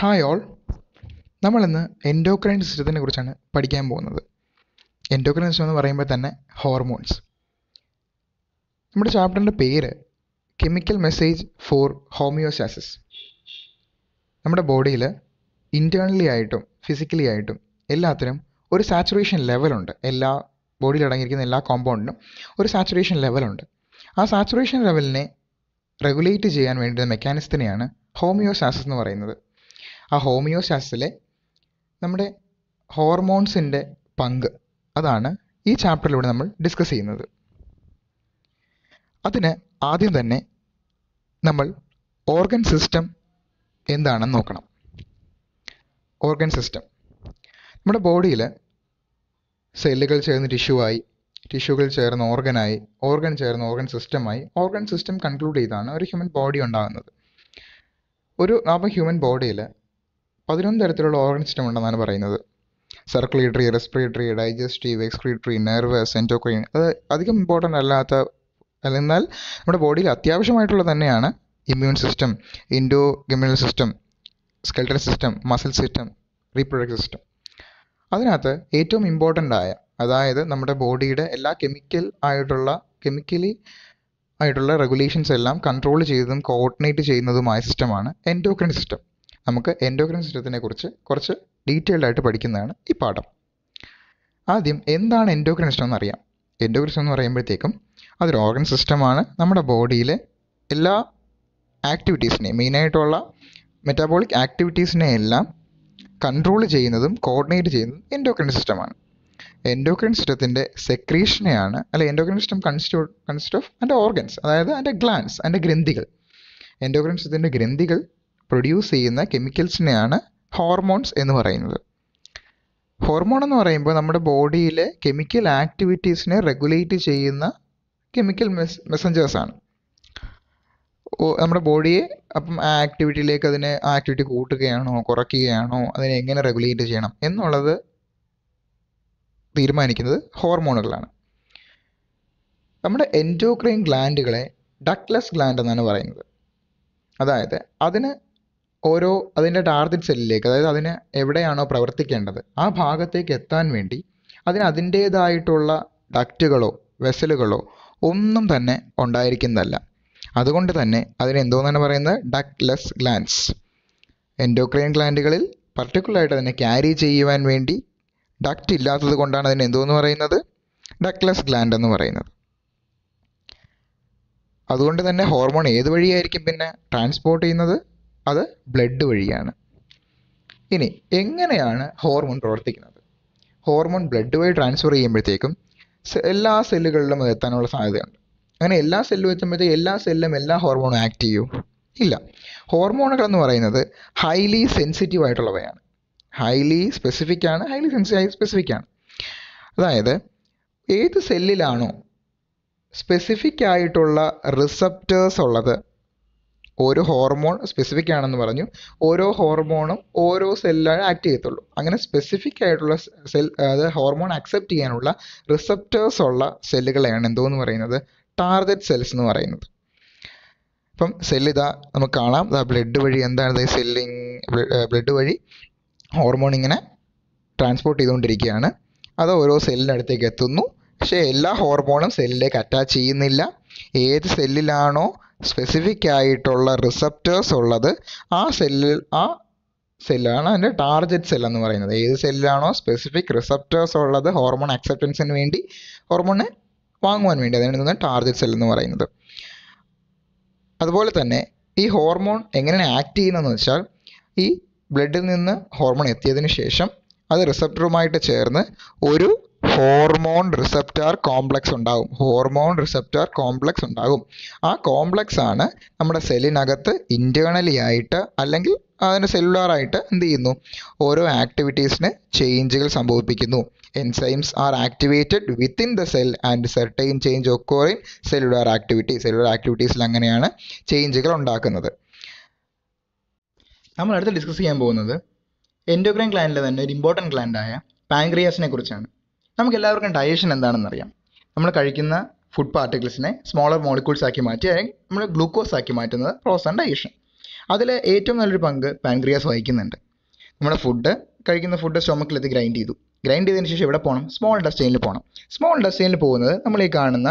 Hi all, നമ്മളിന്ന് endocrine സിസ്റ്റത്തിനെ കുറിച്ചാണ് പഠിക്കാൻ പോകുന്നത്. എൻഡോക്രൈൻ സിസ്റ്റം എന്ന് പറയുമ്പോൾ തന്നെ ഹോർമോൺസ്. നമ്മുടെ ചാപ്റ്ററിൻ്റെ പേര് കെമിക്കൽ മെസ്സേജ് ഫോർ ഹോമിയോസ്റ്റാസിസ്. നമ്മുടെ ബോഡിയിൽ ഇൻറ്റേർണലി ആയിട്ടും ഫിസിക്കലി ആയിട്ടും എല്ലാത്തിനും ഒരു സാച്ചുറേഷൻ ലെവലുണ്ട്. എല്ലാ ബോഡിയിൽ അടങ്ങിയിരിക്കുന്ന എല്ലാ കോമ്പൗണ്ടിനും ഒരു സാച്ചുറേഷൻ ലെവലുണ്ട്. ആ സാച്ചുറേഷൻ ലെവലിനെ റെഗുലേറ്റ് ചെയ്യാൻ വേണ്ടിയ മെക്കാനിസത്തിനെയാണ് ഹോമിയോസ്റ്റാസിസ് എന്ന് പറയുന്നത്. ആ ഹോമിയോസ്റ്റാസിസിലെ നമ്മുടെ ഹോർമോൺസിൻ്റെ പങ്ക്, അതാണ് ഈ ചാപ്റ്ററിലൂടെ നമ്മൾ ഡിസ്കസ് ചെയ്യുന്നത്. അതിന് ആദ്യം തന്നെ നമ്മൾ ഓർഗൻ സിസ്റ്റം എന്താണെന്ന് നോക്കണം. ഓർഗൻ സിസ്റ്റം നമ്മുടെ ബോഡിയിൽ സെല്ലുകൾ ചേർന്ന് ടിഷ്യൂവായി, ടിഷ്യൂകൾ ചേർന്ന് ഓർഗനായി, ഓർഗൻ ചേർന്ന് ഓർഗൻ സിസ്റ്റമായി, ഓർഗൻ സിസ്റ്റം കൺക്ലൂഡ് ചെയ്താണ് ഒരു ഹ്യൂമൻ ബോഡി ഉണ്ടാകുന്നത്. അപ്പോൾ ഹ്യൂമൻ ബോഡിയിൽ 11 തരത്തിലുള്ള ഓർഗൻ സിസ്റ്റം ഉണ്ടെന്നാണ് പറയുന്നത്. Circulatory, respiratory, digestive, excretory, nervous, endocrine. അത് അധികം ഇമ്പോർട്ടൻ്റ് അല്ലാത്ത, എന്നാൽ നമ്മുടെ ബോഡിയിൽ അത്യാവശ്യമായിട്ടുള്ള തന്നെയാണ് ഇമ്മ്യൂൺ സിസ്റ്റം, ഇൻഡോ immune system, skeletal system, muscle system, reproductive system. അതിനകത്ത് ഏറ്റവും ഇമ്പോർട്ടൻ്റ് ആയ, അതായത് നമ്മുടെ ബോഡിയുടെ എല്ലാ കെമിക്കലി ആയിട്ടുള്ള റെഗുലേഷൻസ് എല്ലാം കൺട്രോൾ ചെയ്തതും കോർഡിനേറ്റ് ചെയ്യുന്നതുമായ സിസ്റ്റമാണ് എൻഡോക്രൈൻ സിസ്റ്റം. നമുക്ക് എൻഡോക്രൈൻ സിസ്റ്റത്തിനെ കുറിച്ച് കുറച്ച് ഡീറ്റെയിൽഡ് ആയിട്ട് പഠിക്കുന്നതാണ് ഈ പാഠം. ആദ്യം എന്താണ് എൻഡോക്രൈൻ സിസ്റ്റം എന്നറിയാം. എൻഡോക്രൈൻ സിസ്റ്റം എന്ന് പറയുമ്പോഴത്തേക്കും അതൊരു ഓർഗൻ സിസ്റ്റമാണ്. നമ്മുടെ ബോഡിയിലെ എല്ലാ ആക്ടിവിറ്റീസിനെയും, മെയിനായിട്ടുള്ള മെറ്റാബോളിക് ആക്ടിവിറ്റീസിനെ എല്ലാം കൺട്രോൾ ചെയ്യുന്നതും കോർഡിനേറ്റ് ചെയ്യുന്നതും എൻഡോക്രൈൻ സിസ്റ്റമാണ്. എൻഡോക്രൈൻ സിസ്റ്റത്തിൻ്റെ സെക്രീഷനെയാണ്, എൻഡോക്രൈൻ സിസ്റ്റം കൺസിസ്റ്റ് ഓഫ് അതിൻ്റെ ഓർഗൻസ്, അതായത് അതിൻ്റെ ഗ്ലാൻസ്, അതിൻ്റെ ഗ്രന്ഥികൾ. എൻഡോക്രൈൻ സിസ്റ്റത്തിൻ്റെ ഗ്രന്ഥികൾ പ്രൊഡ്യൂസ് ചെയ്യുന്ന കെമിക്കൽസിനെയാണ് ഹോർമോൺസ് എന്ന് പറയുന്നത്. ഹോർമോൺ എന്ന് പറയുമ്പോൾ നമ്മുടെ ബോഡിയിലെ കെമിക്കൽ ആക്ടിവിറ്റീസിനെ റെഗുലേറ്റ് ചെയ്യുന്ന കെമിക്കൽ മെസ്സഞ്ചേഴ്സാണ് നമ്മുടെ ബോഡിയെ. അപ്പം ആ ആക്ടിവിറ്റിയിലേക്ക്, അതിനെ ആ ആക്ടിവിറ്റി കൂട്ടുകയാണോ കുറയ്ക്കുകയാണോ അതിനെ എങ്ങനെ റെഗുലേറ്റ് ചെയ്യണം എന്നുള്ളത് തീരുമാനിക്കുന്നത് ഹോർമോണുകളാണ്. നമ്മുടെ എൻഡോക്രൈൻ ഗ്ലാൻഡുകളെ ഡക്ട്ലെസ് ഗ്ലാൻഡ് എന്നാണ് പറയുന്നത്. അതായത് അതിന് അതിൻ്റെ ടാർഗറ്റ് സെല്ലിലേക്ക്, അതായത് അതിന് എവിടെയാണോ പ്രവർത്തിക്കേണ്ടത് ആ ഭാഗത്തേക്ക് എത്താൻ വേണ്ടി അതിന് അതിൻ്റേതായിട്ടുള്ള ഡക്റ്റുകളോ വെസലുകളോ ഒന്നും തന്നെ ഉണ്ടായിരിക്കുന്നതല്ല. അതുകൊണ്ട് തന്നെ അതിനെന്തോന്നാണ് പറയുന്നത്? Ductless glands. എൻഡോക്രൈൻ ഗ്ലാൻഡുകളിൽ പർട്ടിക്കുലറായിട്ട് അതിനെ ക്യാരി ചെയ്യുവാൻ വേണ്ടി ഡക്റ്റ് ഇല്ലാത്തത് കൊണ്ടാണ് അതിന് എന്തോന്ന് പറയുന്നത്? ഡക്ട്ലെസ് ഗ്ലാൻഡ് എന്ന് പറയുന്നത്. അതുകൊണ്ട് തന്നെ ഹോർമോൺ ഏത് വഴിയായിരിക്കും പിന്നെ ട്രാൻസ്പോർട്ട് ചെയ്യുന്നത്? അത് ബ്ലഡ് വഴിയാണ്. ഇനി എങ്ങനെയാണ് ഹോർമോൺ പ്രവർത്തിക്കുന്നത്? ഹോർമോൺ ബ്ലഡ് വഴി ട്രാൻസ്ഫർ ചെയ്യുമ്പോഴത്തേക്കും എല്ലാ സെല്ലുകളിലും അത് എത്താനുള്ള സാധ്യതയുണ്ട്. അങ്ങനെ എല്ലാ സെല്ലും എത്തുമ്പോഴത്തേക്കും എല്ലാ സെല്ലും എല്ലാ ഹോർമോണും ആക്ട് ചെയ്യും ഇല്ല. ഹോർമോണുകൾ എന്ന് പറയുന്നത് ഹൈലി സെൻസിറ്റീവ് ആയിട്ടുള്ളവയാണ്. ഹൈലി സ്പെസിഫിക് ആണ്. അതായത് ഏത് സെല്ലിലാണോ സ്പെസിഫിക് ആയിട്ടുള്ള റിസപ്റ്റേഴ്സ് ഉള്ളത്, ഓരോ ഹോർമോൺ സ്പെസിഫിക് ആണെന്ന് പറഞ്ഞു, ഓരോ ഹോർമോണും ഓരോ സെല്ലാണ് ആക്ട് ചെയ്യത്തുള്ളൂ. അങ്ങനെ സ്പെസിഫിക് ആയിട്ടുള്ള ഹോർമോൺ അക്സെപ്റ്റ് ചെയ്യാനുള്ള റിസപ്റ്റേഴ്സ് ഉള്ള സെല്ലുകളെയാണ് എന്തോന്ന് പറയുന്നത്? ടാർഗറ്റ് സെൽസ് എന്ന് പറയുന്നത്. ഇപ്പം സെല്ലിതാ നമുക്ക് കാണാം, ബ്ലഡ് വഴി എന്താണ് ബ്ലഡ് വഴി ഹോർമോൺ ഇങ്ങനെ ട്രാൻസ്പോർട്ട് ചെയ്തുകൊണ്ടിരിക്കുകയാണ്. അത് ഓരോ സെല്ലിൻ്റെ അടുത്തേക്ക് എത്തുന്നു. പക്ഷേ എല്ലാ ഹോർമോണും സെല്ലിലേക്ക് അറ്റാച്ച് ചെയ്യുന്നില്ല. ഏത് സെല്ലിലാണോ സ്പെസിഫിക് ആയിട്ടുള്ള റിസപ്റ്റേഴ്സ് ഉള്ളത് ആ സെല്ലാണ് അതിൻ്റെ ടാർഗറ്റ് സെൽ എന്ന് പറയുന്നത്. ഏത് സെല്ലിലാണോ സ്പെസിഫിക് റിസപ്റ്റേഴ്സ് ഉള്ളത് ഹോർമോൺ അക്സെപ്റ്റൻസിന് വേണ്ടി, ഹോർമോണെ വാങ്ങുവാൻ വേണ്ടി, അതിനാണ് ടാർഗറ്റ് സെൽ എന്ന് പറയുന്നത്. അതുപോലെ തന്നെ ഈ ഹോർമോൺ എങ്ങനെയാണ് ആക്ട് ചെയ്യുന്നതെന്ന് വെച്ചാൽ, ഈ ബ്ലഡിൽ നിന്ന് ഹോർമോൺ എത്തിയതിന് ശേഷം അത് റിസപ്റ്ററുമായിട്ട് ചേർന്ന് ഒരു ഹോർമോൺ റിസപ്റ്റർ കോംപ്ലക്സ് ഉണ്ടാകും. ആ കോംപ്ലക്സ് ആണ് നമ്മുടെ സെല്ലിനകത്ത് ഇൻറ്റേർണലി ആയിട്ട് അല്ലെങ്കിൽ അതിൻ്റെ സെല്ലുലാറായിട്ട് എന്ത് ചെയ്യുന്നു? ഓരോ ആക്ടിവിറ്റീസിന് ചേഞ്ചുകൾ സംഭവിപ്പിക്കുന്നു. Enzymes are activated within the cell and certain change occur in cellular ആക്ടിവിറ്റീസിൽ അങ്ങനെയാണ് ചേഞ്ചുകൾ ഉണ്ടാക്കുന്നത്. നമ്മൾ അടുത്ത് ഡിസ്കസ് ചെയ്യാൻ പോകുന്നത് എൻഡോക്രൈൻ ഗ്ലാൻഡിലെ തന്നെ ഒരു ഇമ്പോർട്ടൻറ്റ് ഗ്ലാൻഡായ പാൻക്രിയാസിനെ കുറിച്ചാണ്. നമുക്കെല്ലാവർക്കും ഡയജഷൻ എന്താണെന്ന് അറിയാം. നമ്മൾ കഴിക്കുന്ന ഫുഡ് പാർട്ടിക്കിൾസിനെ സ്മോളർ മോളിക്യൂൾസ് ആക്കി മാറ്റി, അല്ലെങ്കിൽ നമ്മൾ ഗ്ലൂക്കോസ് ആക്കി മാറ്റുന്നത് പ്രോസസ് ആണ് ഡയജഷൻ. അതിൽ ഏറ്റവും നല്ലൊരു പങ്ക് പാൻക്രിയാസ് വഹിക്കുന്നുണ്ട്. നമ്മുടെ ഫുഡ് കഴിക്കുന്ന ഫുഡ് സ്റ്റൊമക്കിലെത്തി ഗ്രൈൻഡ് ചെയ്തു. ഗ്രൈൻഡ് ചെയ്തതിന് ശേഷം ഇവിടെ പോകണം, സ്മോൾ ഇൻഡസ്ട്രൈനിൽ പോകണം. സ്മോൾ ഇൻഡസ്ട്രൈനിൽ പോകുന്നത് നമ്മൾ ഈ കാണുന്ന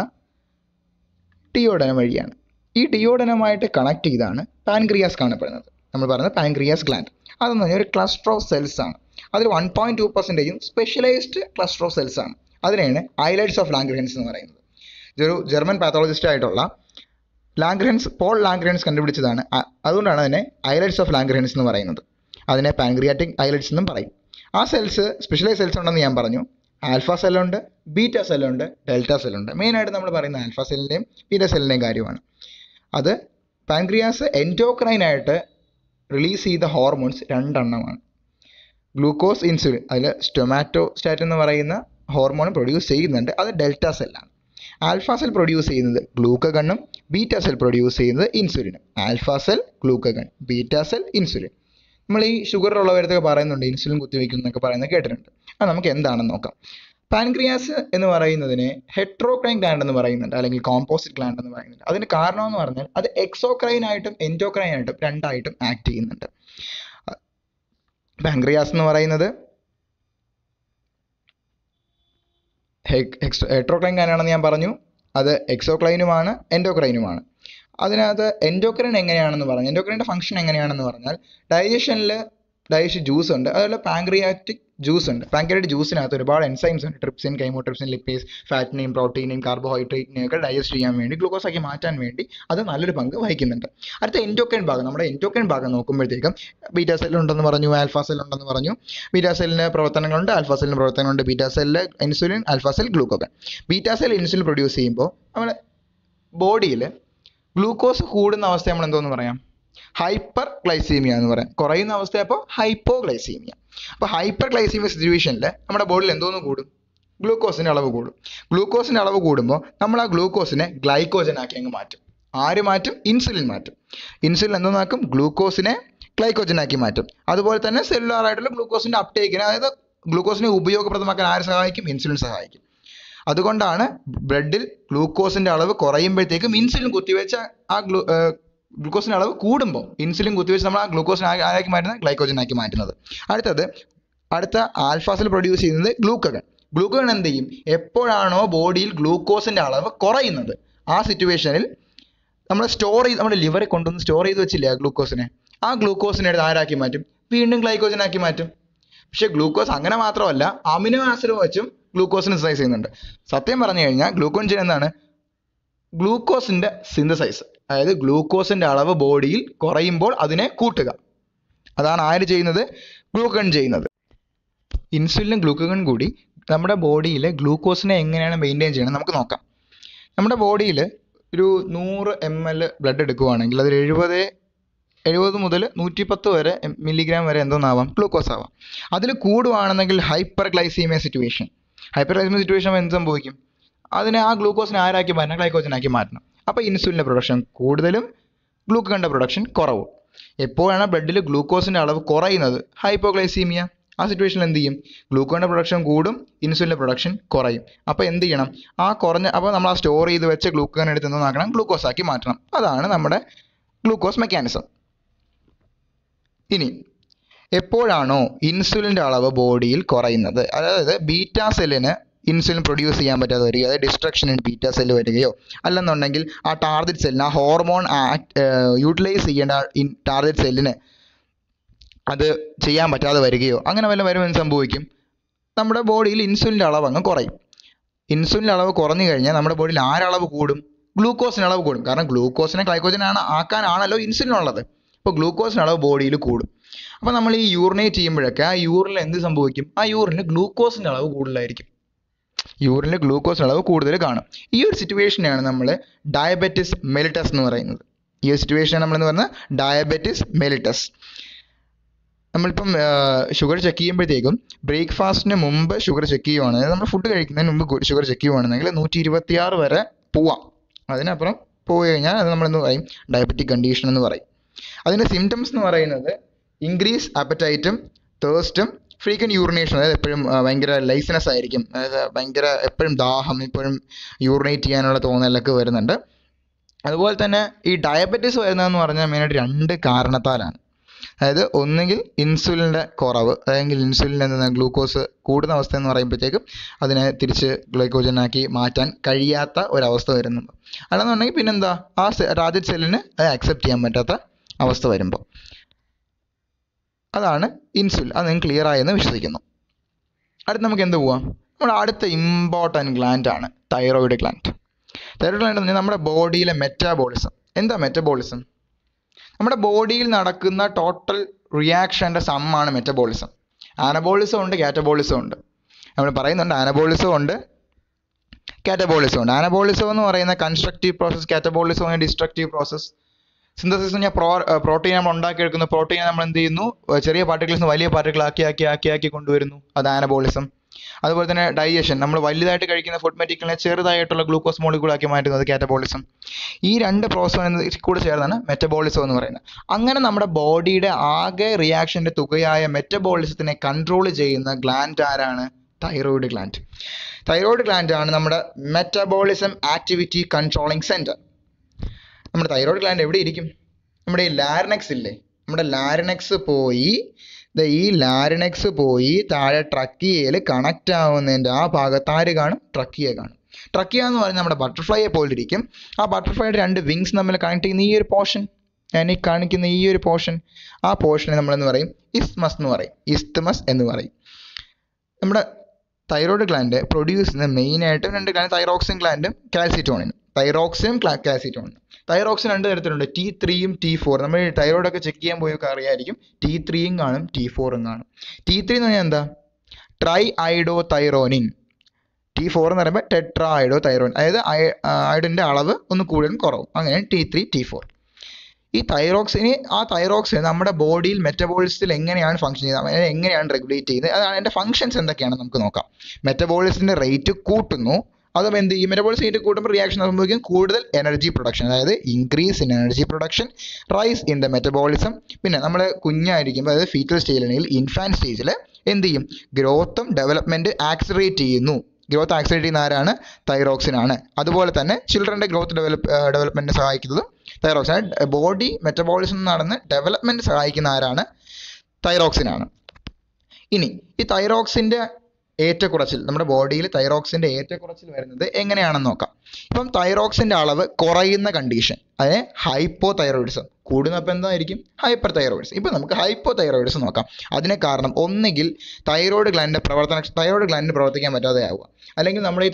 ടിയോഡനം വഴിയാണ്. ഈ ടിയോഡനമായിട്ട് കണക്ട് ചെയ്താണ് പാൻക്രിയാസ് കാണപ്പെടുന്നത്. നമ്മൾ പറയുന്നത് പാൻക്രിയാസ് ഗ്ലാൻഡ് അതെന്ന് പറഞ്ഞാൽ ഒരു ക്ലസ്റ്റർ ഓഫ് സെൽസ് ആണ്. അതിൽ 1.2% സ്പെഷ്യലൈസ്ഡ് ക്ലസ്റ്റർ ഓഫ് സെൽസ് ആണ്. അതിനെയാണ് ഐലറ്റ്സ് ഓഫ് ലാംഗർഹൻസ് എന്ന് പറയുന്നത്. ഇതൊരു ജർമ്മൻ പാത്തോളജിസ്റ്റ് ആയിട്ടുള്ള ലാംഗർഹൻസ്, പോൾ ലാംഗർഹൻസ് കണ്ടുപിടിച്ചതാണ്. അതുകൊണ്ടാണ് അതിനെ ഐലറ്റ്സ് ഓഫ് ലാംഗർഹൻസ് എന്ന് പറയുന്നത്. അതിനെ പാൻക്രിയാറ്റിക് ഐലറ്റ്സ് എന്നും പറയും. ആ സെൽസ് സ്പെഷ്യലൈസ് സെൽസ് ഉണ്ടെന്ന് ഞാൻ പറഞ്ഞു. ആൽഫ സെല്ലുണ്ട്, ബീറ്റ സെല്ലുണ്ട്, ഡെൽറ്റ സെല്ലുണ്ട്. മെയിനായിട്ട് നമ്മൾ പറയുന്ന ആൽഫ സെല്ലിൻ്റെയും ബീറ്റ സെല്ലിൻ്റെയും കാര്യമാണ്. അത് പാൻക്രിയാസ് എൻഡോക്രൈനായിട്ട് റിലീസ് ചെയ്ത ഹോർമോൺസ് രണ്ടെണ്ണമാണ്. ഗ്ലൂക്കോസ്, ഇൻസുലിൻ, അതിൽ സ്റ്റൊമാറ്റോസ്റ്റാറ്റ് എന്ന് പറയുന്ന ഹോർമോൺ പ്രൊഡ്യൂസ് ചെയ്യുന്നുണ്ട്. അത് ഡെൽറ്റ സെല്ലാണ്. ആൽഫ സെൽ പ്രൊഡ്യൂസ് ചെയ്യുന്നത് ഗ്ലൂക്കഗണ്ണും ബീറ്റ സെൽ പ്രൊഡ്യൂസ് ചെയ്യുന്നത് ഇൻസുലിനും. Alpha cell glucagon, beta cell insulin. നമ്മൾ ഈ ഷുഗറുള്ളവരത്തൊക്കെ പറയുന്നുണ്ട് ഇൻസുലിൻ കുത്തിവെക്കുന്നു എന്നൊക്കെ പറയുന്നത് കേട്ടിട്ടുണ്ട്. അത് നമുക്ക് എന്താണെന്ന് നോക്കാം. പാൻക്രിയാസ് എന്ന് പറയുന്നതിനെ ഹെട്രോക്രൈൻ ഗ്ലാൻഡ് എന്ന് പറയുന്നുണ്ട്, അല്ലെങ്കിൽ കോമ്പോസിറ്റ് ഗ്ലാൻഡ് എന്ന് പറയുന്നുണ്ട്. അതിന് കാരണമെന്ന് പറഞ്ഞാൽ അത് എക്സോക്രൈനായിട്ടും എൻഡോക്രൈനായിട്ടും രണ്ടായിട്ടും ആക്ട് ചെയ്യുന്നുണ്ട്. പാൻക്രിയാസ് എന്ന് പറയുന്നത് ഹെട്രോക്രൈൻ ഗ്ലാൻഡാണെന്ന് ഞാൻ പറഞ്ഞു. അത് എക്സോക്രൈനുമാണ് എൻഡോക്രൈനുമാണ്. അതിനകത്ത് എൻഡോക്രൈൻ എങ്ങനെയാണെന്ന് പറഞ്ഞാൽ, എൻഡോക്രൈൻ്റെ ഫംഗ്ഷൻ എങ്ങനെയാണെന്ന് പറഞ്ഞാൽ, ഡൈജഷൻ ജ്യൂസ് ഉണ്ട്, അതുപോലെ പാൻക്രിയാറ്റിക് ജ്യൂസ് ഉണ്ട്. പാൻക്രിയാറ്റിക് ജ്യൂസിനകത്ത് ഒരുപാട് എൻസൈംസ് ഉണ്ട്. ട്രിപ്സിൻ, കൈമോട്രിപ്സിൻ, ലിപ്പേസ്, ഫാറ്റിനെയും പ്രോട്ടീനെയും കാർബോഹൈഡ്രേറ്റിനെയൊക്കെ ഡൈജസ്റ്റ് ചെയ്യാൻ വേണ്ടി, ഗ്ലൂക്കോസ് ആക്കി മാറ്റാൻ വേണ്ടി അത് നല്ലൊരു പങ്ക് വഹിക്കുന്നുണ്ട്. അടുത്ത എൻഡോക്രൈൻ ഭാഗം. നമ്മുടെ എൻഡോക്രൈൻ ഭാഗം നോക്കുമ്പോഴത്തേക്കും ബീറ്റ സെല്ലുണ്ടെന്ന് പറഞ്ഞു, ആൽഫാ സെല്ലുണ്ടെന്ന് പറഞ്ഞു. ബീറ്റ സെല്ലിന് പ്രവർത്തനങ്ങളുണ്ട്, ആൽഫാ സെല്ലിന് പ്രവർത്തനങ്ങളുണ്ട്. Beta cell insulin, alpha cell glucagon. Beta cell insulin produce ചെയ്യുമ്പോൾ നമ്മുടെ ബോഡിയിൽ ഗ്ലൂക്കോസ് കൂടുന്ന അവസ്ഥ നമ്മൾ എന്തോന്ന് പറയാം? ഹൈപ്പർ ഗ്ലൈസീമിയ എന്ന് പറയാം. കുറയുന്ന അവസ്ഥ അപ്പോൾ ഹൈപ്പോ ഗ്ലൈസീമിയ. അപ്പോൾ ഹൈപ്പർ ഗ്ലൈസീമിയ സിറ്റുവേഷനിൽ നമ്മുടെ ബോഡിയിൽ എന്തോന്ന് കൂടും? ഗ്ലൂക്കോസിൻ്റെ അളവ് കൂടും. ഗ്ലൂക്കോസിൻ്റെ അളവ് കൂടുമ്പോൾ നമ്മൾ ആ ഗ്ലൂക്കോസിനെ ഗ്ലൈക്കോജൻ ആക്കി അങ്ങ് മാറ്റും. ആര് മാറ്റും? ഇൻസുലിൻ മാറ്റും. ഇൻസുലിൻ എന്തോന്നാക്കും? ഗ്ലൂക്കോസിനെ ഗ്ലൈക്കോജൻ ആക്കി മാറ്റും. അതുപോലെ തന്നെ സെല്ലുലാറായിട്ടുള്ള ഗ്ലൂക്കോസിൻ്റെ അപ്ടേക്കിന്, അതായത് ഗ്ലൂക്കോസിനെ ഉപയോഗപ്രദമാക്കാൻ ആര് സഹായിക്കും? ഇൻസുലിൻ സഹായിക്കും. അതുകൊണ്ടാണ് ബ്ലഡിൽ ഗ്ലൂക്കോസിൻ്റെ അളവ് കുറയുമ്പോഴത്തേക്കും ഇൻസുലിൻ കുത്തിവെച്ച ആ ഗ്ലൂക്കോസിൻ്റെ അളവ് കൂടുമ്പോൾ ഇൻസുലിൻ കുത്തിവെച്ച് നമ്മൾ ആ ഗ്ലൂക്കോസിനെ ആരാക്കി മാറ്റുന്നത്? ഗ്ലൈക്കോജനാക്കി മാറ്റുന്നത്. അടുത്ത ആൽഫാ സെൽ പ്രൊഡ്യൂസ് ചെയ്യുന്നത് ഗ്ലൂക്കഗൺ. ഗ്ലൂക്കഗൺ എന്ത് ചെയ്യും? എപ്പോഴാണോ ബോഡിയിൽ ഗ്ലൂക്കോസിൻ്റെ അളവ് കുറയുന്നത് ആ സിറ്റുവേഷനിൽ നമ്മൾ സ്റ്റോർ ചെയ്ത്, നമ്മുടെ ലിവറെ കൊണ്ടുവന്ന് സ്റ്റോർ ചെയ്ത് വെച്ചില്ല ഗ്ലൂക്കോസിനെ, ആ ഗ്ലൂക്കോസിനെ എടുത്ത് ആരാക്കി മാറ്റും? വീണ്ടും ഗ്ലൈക്കോജനാക്കി മാറ്റും. പക്ഷേ ഗ്ലൂക്കോസ് അങ്ങനെ മാത്രമല്ല, അമിനോ ആസിഡ് വെച്ചും ഗ്ലൂക്കോസിന് സിന്തസൈസ് ചെയ്യുന്നുണ്ട്. സത്യം പറഞ്ഞു കഴിഞ്ഞാൽ ഗ്ലൂക്കോൺജിൻ എന്നാണ് ഗ്ലൂക്കോസിൻ്റെ സിന്തസൈസ്. അതായത് ഗ്ലൂക്കോസിൻ്റെ അളവ് ബോഡിയിൽ കുറയുമ്പോൾ അതിനെ കൂട്ടുക. അതാണ് ആര് ചെയ്യുന്നത്? ഗ്ലൂക്കൺ ചെയ്യുന്നത്. ഇൻസുലിനും ഗ്ലൂക്കഗൺ കൂടി നമ്മുടെ ബോഡിയിൽ ഗ്ലൂക്കോസിനെ എങ്ങനെയാണ് മെയിൻറ്റെയിൻ ചെയ്യണം നമുക്ക് നോക്കാം. നമ്മുടെ ബോഡിയിൽ ഒരു 100 ml ബ്ലഡ് എടുക്കുകയാണെങ്കിൽ അതിൽ 70 മുതൽ 110 വരെ മില്ലിഗ്രാം വരെ എന്തോന്നാവാം? ഗ്ലൂക്കോസ് ആവാം. അതിൽ കൂടുവാണെന്നെങ്കിൽ hyperglycaemia situation. Hyperglycaemia situation എന്ത് സംഭവിക്കും? അതിനെ ആ ഗ്ലൂക്കോസിനെ ആരാക്കി മാറ്റണം? ഗ്ലൈക്കോജനാക്കി മാറ്റണം. അപ്പോൾ ഇൻസുലിൻ്റെ പ്രൊഡക്ഷൻ കൂടുതലും ഗ്ലൂക്കഗണിൻ്റെ പ്രൊഡക്ഷൻ കുറവും. എപ്പോഴാണ് ബ്ലഡിൽ ഗ്ലൂക്കോസിൻ്റെ അളവ് കുറയുന്നത്? ഹൈപ്പോഗ്ലൈസീമിയ. ആ സിറ്റുവേഷനിൽ എന്ത് ചെയ്യും? ഗ്ലൂക്കോണിൻ്റെ പ്രൊഡക്ഷൻ കൂടും, ഇൻസുലിൻ്റെ പ്രൊഡക്ഷൻ കുറയും. അപ്പോൾ എന്ത് ചെയ്യണം? അപ്പോൾ നമ്മൾ ആ സ്റ്റോർ ചെയ്ത് വെച്ച് ഗ്ലൂക്കഗൺ എടുത്ത് എന്താക്കണം? ഗ്ലൂക്കോസാക്കി മാറ്റണം. അതാണ് നമ്മുടെ ഗ്ലൂക്കോസ് മെക്കാനിസം. ഇനി എപ്പോഴാണോ ഇൻസുലിൻ്റെ അളവ് ബോഡിയിൽ കുറയുന്നത്, അതായത് ബീറ്റാ സെല്ലിന് ഇൻസുലിൻ പ്രൊഡ്യൂസ് ചെയ്യാൻ പറ്റാതെ വരിക, അതായത് ഡിസ്ട്രക്ഷൻ ഇൻ ബീറ്റാ സെല്ല് വരികയോ അല്ലെന്നുണ്ടെങ്കിൽ ആ ടാർഗറ്റ് സെല്ലിന് ആ ഹോർമോൺ യൂട്ടിലൈസ് ചെയ്യേണ്ട ടാർഗറ്റ് സെല്ലിന് അത് ചെയ്യാൻ പറ്റാതെ വരികയോ അങ്ങനെ വല്ല വരുമെന്ന് സംഭവിക്കും, നമ്മുടെ ബോഡിയിൽ ഇൻസുലിൻ്റെ അളവ് അങ്ങ് കുറയും. ഇൻസുലിൻ്റെ അളവ് കുറഞ്ഞു കഴിഞ്ഞാൽ നമ്മുടെ ബോഡിയിൽ ആരളവ് കൂടും? ഗ്ലൂക്കോസിൻ്റെ അളവ് കൂടും. കാരണം ഗ്ലൂക്കോസിനെ ഗ്ലൈക്കോജനാണ് ആക്കാനാണല്ലോ ഇൻസുലിൻ ഉള്ളത്. അപ്പോൾ ഗ്ലൂക്കോസിൻ്റെ അളവ് ബോഡിയിൽ കൂടും. അപ്പോൾ നമ്മൾ ഈ യൂറിനേറ്റ് ചെയ്യുമ്പോഴൊക്കെ ആ യൂറിനിൽ എന്ത് സംഭവിക്കും? ആ യൂറിന് ഗ്ലൂക്കോസിൻ്റെ അളവ് കൂടുതലായിരിക്കും. യൂറിനിൽ ഗ്ലൂക്കോസിൻ്റെ അളവ് കൂടുതൽ കാണും. ഈ ഒരു സിറ്റുവേഷനെയാണ് നമ്മൾ ഡയബറ്റിസ് മെലിറ്റസ് എന്ന് പറയുന്നത്. ഈ ഒരു സിറ്റുവേഷനാണ് നമ്മളെന്ന് പറയുന്നത് ഡയബറ്റിസ് മെലിറ്റസ്. നമ്മളിപ്പം ഷുഗർ ചെക്ക് ചെയ്യുമ്പോഴത്തേക്കും ബ്രേക്ക്ഫാസ്റ്റിന് മുമ്പ് ഷുഗർ ചെക്ക് ചെയ്യുവാണെങ്കിൽ, നമ്മൾ ഫുഡ് കഴിക്കുന്നതിന് മുമ്പ് ഷുഗർ ചെക്ക് ചെയ്യുവാണെന്നെങ്കിൽ 126 വരെ പോവാം. അതിനപ്പുറം പോയി കഴിഞ്ഞാൽ അത് നമ്മളെന്ന് പറയും ഡയബറ്റിക് കണ്ടീഷൻ എന്ന് പറയും. അതിൻ്റെ സിംറ്റംസ് എന്ന് പറയുന്നത് ഇൻക്രീസ് അപ്പറ്റൈറ്റും തേഴ്സ്റ്റും ഫ്രീക്വൻറ്റ് യൂറിനേഷൻ, അതായത് എപ്പോഴും ഭയങ്കര ലൈസിനെസ് ആയിരിക്കും, അതായത് ഭയങ്കര എപ്പോഴും ദാഹം, എപ്പോഴും യൂറിനേറ്റ് ചെയ്യാനുള്ള തോന്നലൊക്കെ വരുന്നുണ്ട്. അതുപോലെ തന്നെ ഈ ഡയബറ്റിസ് വരുന്നതെന്ന് പറഞ്ഞാൽ മെയിനായിട്ട് രണ്ട് കാരണത്താലാണ്. അതായത് ഒന്നുകിൽ ഇൻസുലിൻ്റെ കുറവ്, അല്ലെങ്കിൽ ഇൻസുലിൻ എന്താണ് ഗ്ലൂക്കോസ് കൂടുന്ന അവസ്ഥ എന്ന് പറയുമ്പോഴത്തേക്കും അതിനെ തിരിച്ച് ഗ്ലൈക്കോജനാക്കി മാറ്റാൻ കഴിയാത്ത ഒരവസ്ഥ വരുന്നുണ്ട്. അല്ലെന്നുണ്ടെങ്കിൽ പിന്നെന്താ ആ ടാർഗറ്റ് സെല്ലിന് അത് അക്സെപ്റ്റ് ചെയ്യാൻ പറ്റാത്ത അവസ്ഥ വരുമ്പോൾ അതാണ് ഇൻസുലിൻ. അത് നിങ്ങൾ ക്ലിയർ ആയെന്ന് വിശ്വസിക്കുന്നു. അടുത്ത് നമുക്ക് എന്ത് പോവാം? നമ്മുടെ അടുത്ത ഇമ്പോർട്ടൻറ്റ് ഗ്ലാൻഡാണ് തൈറോയിഡ് ഗ്ലാൻഡ്. തൈറോയിഡ് ഗ്ലാൻഡ് എന്ന് പറഞ്ഞാൽ നമ്മുടെ ബോഡിയിലെ മെറ്റാബോളിസം. എന്താ മെറ്റബോളിസം? നമ്മുടെ ബോഡിയിൽ നടക്കുന്ന ടോട്ടൽ റിയാക്ഷൻ്റെ സമ്മാണ് മെറ്റബോളിസം. ആനബോളിസം ഉണ്ട്, കാറ്റബോളിസം ഉണ്ട്. നമ്മൾ പറയുന്നുണ്ട് ആനബോളിസം ഉണ്ട്, കാറ്റബോളിസം ഉണ്ട്. ആനബോളിസം എന്ന് പറയുന്ന കൺസ്ട്രക്റ്റീവ് പ്രോസസ്സ്, കാറ്റബോളിസം എന്ന് ഡിസ്ട്രക്റ്റീവ് പ്രോസസ്സ്. സിന്തസിസ് എന്ന് പറഞ്ഞാൽ പ്രോട്ടീൻ നമ്മൾ ഉണ്ടാക്കിയെടുക്കുന്ന പ്രോട്ടീനെ നമ്മൾ എന്ത് ചെയ്യുന്നു, ചെറിയ പാർട്ടിക്കിൾസ് വലിയ പാർട്ടിക്കിൾ ആക്കി ആക്കി ആക്കി ആക്കി കൊണ്ടുവരുന്നു, അത് ആനബോളിസം. അതുപോലെ തന്നെ ഡൈജഷൻ, നമ്മൾ വലുതായിട്ട് കഴിക്കുന്ന ഫുഡ് മെറ്റീരിയലിനെ ചെറുതായിട്ടുള്ള ഗ്ലൂക്കോസ് മോളിക്യൂളാക്കി മാറ്റുന്നത് കാറ്റബോളിസം. ഈ രണ്ട് പ്രോസസ്സും കൂടെ ചേർന്നാണ് മെറ്റബോളിസം എന്ന് പറയുന്നത്. അങ്ങനെ നമ്മുടെ ബോഡിയുടെ ആകെ റിയാക്ഷൻ്റെ തുകയായ മെറ്റബോളിസത്തിനെ കൺട്രോൾ ചെയ്യുന്ന ഗ്ലാൻഡ് ആരാണ്? Thyroid gland. തൈറോയിഡ് ഗ്ലാൻഡാണ് നമ്മുടെ മെറ്റബോളിസം ആക്ടിവിറ്റി കൺട്രോളിംഗ് സെൻറ്റർ. നമ്മുടെ തൈറോയിഡ് ഗ്ലാൻഡ് എവിടെ ഇരിക്കും? നമ്മുടെ ഈ ലാരിനെക്സ് ഇല്ലേ, നമ്മുടെ ലാരിനെക്സ് പോയി ഈ ലാരിനെക്സ് പോയി താഴെ ട്രക്കിയയിൽ കണക്റ്റ് ആവുന്നതിൻ്റെ ആ ഭാഗത്ത് ആര് കാണും? ട്രക്കിയ കാണും. ട്രക്കിയ എന്ന് പറഞ്ഞാൽ നമ്മുടെ ബട്ടർഫ്ലൈയെ പോലിരിക്കും. ആ ബട്ടർഫ്ലൈയുടെ രണ്ട് വിങ്സ് തമ്മിൽ കണക്ട് ചെയ്യുന്ന ഈ ഒരു പോർഷൻ, ഞാൻ ഈ കാണിക്കുന്ന ഈ ഒരു പോർഷൻ, ആ പോർഷനെ നമ്മളെന്ന് പറയും ഇസ്ത്മസ് എന്ന് പറയും. ഇസ്ത്മസ് എന്ന് പറയും. നമ്മുടെ തൈറോയിഡ് ഗ്ലാൻഡ് പ്രൊഡ്യൂസ് ചെയ്യുന്ന മെയിനായിട്ടും രണ്ട് ഗ്ലാൻഡ്, തൈറോക്സിൻ ഗ്ലാൻഡും കാൽസിറ്റോണിനും. തൈറോക്സിനും കാൽസിറ്റോണിനും. തൈറോക്സിൻ രണ്ട് തരത്തിലുണ്ട്, T3 ഉം T4. നമ്മൾ തൈറോയിഡൊക്കെ ചെക്ക് ചെയ്യാൻ പോയൊക്കെ അറിയായിരിക്കും. T3 കാണും T4 കാണും. T3 എന്ന് പറഞ്ഞാൽ എന്താ? Try Oedo thyronine. T4 എന്ന് പറയുമ്പോൾ ടെട്രാ ഐഡോ തൈറോൻ, അതായത് അയഡിൻ്റെ അളവ് ഒന്ന് കൂടുതലും കുറവും. അങ്ങനെ T3 T4. ഈ തൈറോക്സിന് ആ തൈറോക്സിന് നമ്മുടെ ബോഡിയിൽ മെറ്റബോളിസത്തിൽ എങ്ങനെയാണ് ഫംഗ്ഷൻ ചെയ്യുന്നത്, അതിനെ എങ്ങനെയാണ് റെഗുലേറ്റ് ചെയ്യുന്നത്, അതാണ് അതിൻ്റെ ഫംഗ്ഷൻസ് എന്തൊക്കെയാണ് നമുക്ക് നോക്കാം. മെറ്റബോളിസത്തിൻ്റെ റേറ്റ് കൂട്ടുന്നു, അതും എന്ത് ചെയ്യും? മെറ്റബോളിസം റേറ്റ് കൂട്ടുമ്പോൾ റിയാക്ഷൻ സംഭവിക്കും കൂടുതൽ എനർജി പ്രൊഡക്ഷൻ, അതായത് increase in energy production, rise in the metabolism. പിന്നെ നമ്മൾ കുഞ്ഞായിരിക്കുമ്പോൾ, അതായത് ഫീറ്റൽ സ്റ്റേജിലാണെങ്കിൽ ഇൻഫാൻറ്റ് സ്റ്റേജിൽ എന്ത് ചെയ്യും? ഗ്രോത്തും ഡെവലപ്മെൻറ്റ് ആക്സിലറേറ്റ് ചെയ്യുന്നു. ഗ്രോത്ത് ആക്സിലറേറ്റ് ചെയ്യുന്ന ആരാണ്? തൈറോക്സിനാണ്. അതുപോലെ തന്നെ ചിൽഡ്രൻ്റെ ഗ്രോത്ത് ഡെവലപ്മെൻറ്റിന് സഹായിക്കുന്നത് തൈറോക്സിൻ. ബോഡി മെറ്റബോളിസം നടന്ന് ഡെവലപ്മെൻറ്റ് സഹായിക്കുന്ന ആരാണ്? തൈറോക്സിനാണ്. ഇനി ഈ തൈറോക്സിൻ്റെ ഏറ്റക്കുറച്ചിൽ, നമ്മുടെ ബോഡിയിൽ തൈറോക്സിൻ്റെ ഏറ്റക്കുറച്ചിൽ വരുന്നത് എങ്ങനെയാണെന്ന് നോക്കാം. ഇപ്പം തൈറോക്സിൻ്റെ അളവ് കുറയുന്ന കണ്ടീഷൻ, അതിനെ ഹൈപ്പോ തൈറോയിഡിസം. കൂടുന്നപ്പോൾ എന്തായിരിക്കും? Hyperthyroidism. ഇപ്പം നമുക്ക് ഹൈപ്പോ തൈറോയിഡിസം നോക്കാം. അതിന് കാരണം ഒന്നുകിൽ തൈറോയിഡ് ഗ്ലാൻഡിന് പ്രവർത്തിക്കാൻ പറ്റാതെ ആവുക, അല്ലെങ്കിൽ നമ്മൾ ഈ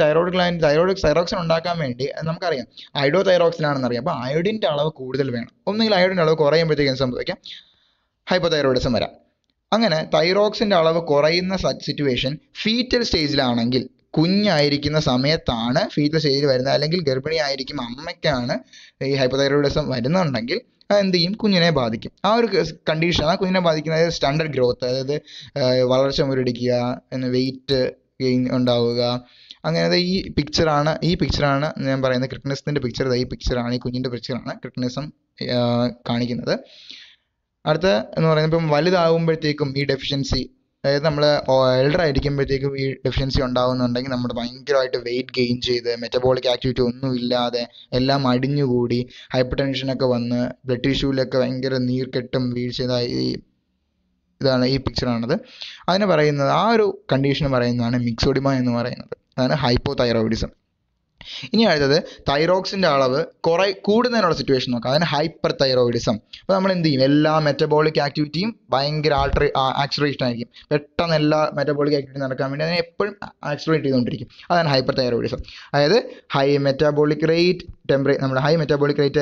തൈറോക്സിൻ ഉണ്ടാക്കാൻ വേണ്ടി നമുക്കറിയാം അയോഡോ തൈറോക്സിനാണെന്നറിയാം. അപ്പോൾ അയോഡിൻ്റെ അളവ് കൂടുതൽ വേണം. ഒന്നുകിൽ അയോഡിൻ്റെ അളവ് കുറയുമ്പോഴത്തേക്കും സംഭവിക്കാം ഹൈപ്പോ തൈറോയിഡിസം വരാം. അങ്ങനെ തൈറോക്സിൻ്റെ അളവ് കുറയുന്ന സിറ്റുവേഷൻ ഫീറ്റൽ സ്റ്റേജിലാണെങ്കിൽ, കുഞ്ഞായിരിക്കുന്ന സമയത്താണ് ഫീറ്റൽ സ്റ്റേജിൽ വരുന്നത്, അല്ലെങ്കിൽ ഗർഭിണിയായിരിക്കും അമ്മയ്ക്കാണ് ഈ ഹൈപ്പോതൈറോയിഡിസം വരുന്നുണ്ടെങ്കിൽ അതെന്ത് ചെയ്യും? കുഞ്ഞിനെ ബാധിക്കും. ആ ഒരു കണ്ടീഷൻ, ആ കുഞ്ഞിനെ ബാധിക്കുന്നത് സ്റ്റാൻഡേർഡ് ഗ്രോത്ത്, അതായത് വളർച്ച മുരടിക്കുക, വെയിറ്റ് ഗെയിൻ ഉണ്ടാവുക. അങ്ങനെ ഈ പിക്ചറാണ് ഞാൻ പറയുന്നത്, ക്രിട്ടിനിസത്തിൻ്റെ പിക്ചർ. ഈ പിക്ചറാണ് ഈ കുഞ്ഞിൻ്റെ പിക്ചറാണ് ക്രിട്ടിനിസം കാണിക്കുന്നത്. അടുത്ത എന്ന് പറയുന്നത്, ഇപ്പം വലുതാകുമ്പോഴത്തേക്കും ഈ ഡെഫിഷ്യൻസി, അതായത് നമ്മൾ എൽഡർ ആയിരിക്കുമ്പോഴത്തേക്കും ഈ ഡെഫിഷ്യൻസി ഉണ്ടാകുന്നുണ്ടെങ്കിൽ നമ്മൾ ഭയങ്കരമായിട്ട് വെയിറ്റ് ഗെയിൻ ചെയ്ത് മെറ്റബോളിക് ആക്ടിവിറ്റി ഒന്നും ഇല്ലാതെ എല്ലാം അടിഞ്ഞുകൂടി ഹൈപ്പർ ടെൻഷനൊക്കെ വന്ന് ബ്ലഡ് ടിഷ്യൂവിലൊക്കെ ഭയങ്കര നീർക്കെട്ടും വീഴ്ചതായി, ഇതാണ് ഈ പിക്ചറാണത്. അതിന് പറയുന്നത്, ആ ഒരു കണ്ടീഷൻ പറയുന്നതാണ് മിക്സോഡിമ എന്ന് പറയുന്നത്. അതാണ് ഹൈപ്പോ തൈറോയിഡിസം. ഇനി അടുത്തത് തൈറോക്സിൻ്റെ അളവ് കൂടുന്നതിനുള്ള സിറ്റുവേഷൻ നോക്കാം. അതാണ് ഹൈപ്പർ തൈറോയിഡിസം. അപ്പോൾ നമ്മൾ എന്ത് ചെയ്യും? എല്ലാ മെറ്റബോളിക് ആക്ടിവിറ്റിയും ഭയങ്കര ആക്സിലറേഷൻ ആയിരിക്കും. പെട്ടെന്ന് എല്ലാ മെറ്റബോളിക് ആക്ടിവിറ്റി നടക്കാൻ വേണ്ടി അതിനെ എപ്പോഴും ആക്സിലറേറ്റ് ചെയ്തുകൊണ്ടിരിക്കും. അതാണ് ഹൈപ്പർ തൈറോയിഡിസം. അതായത് ഹൈ മെറ്റബോളിക് റേറ്റ്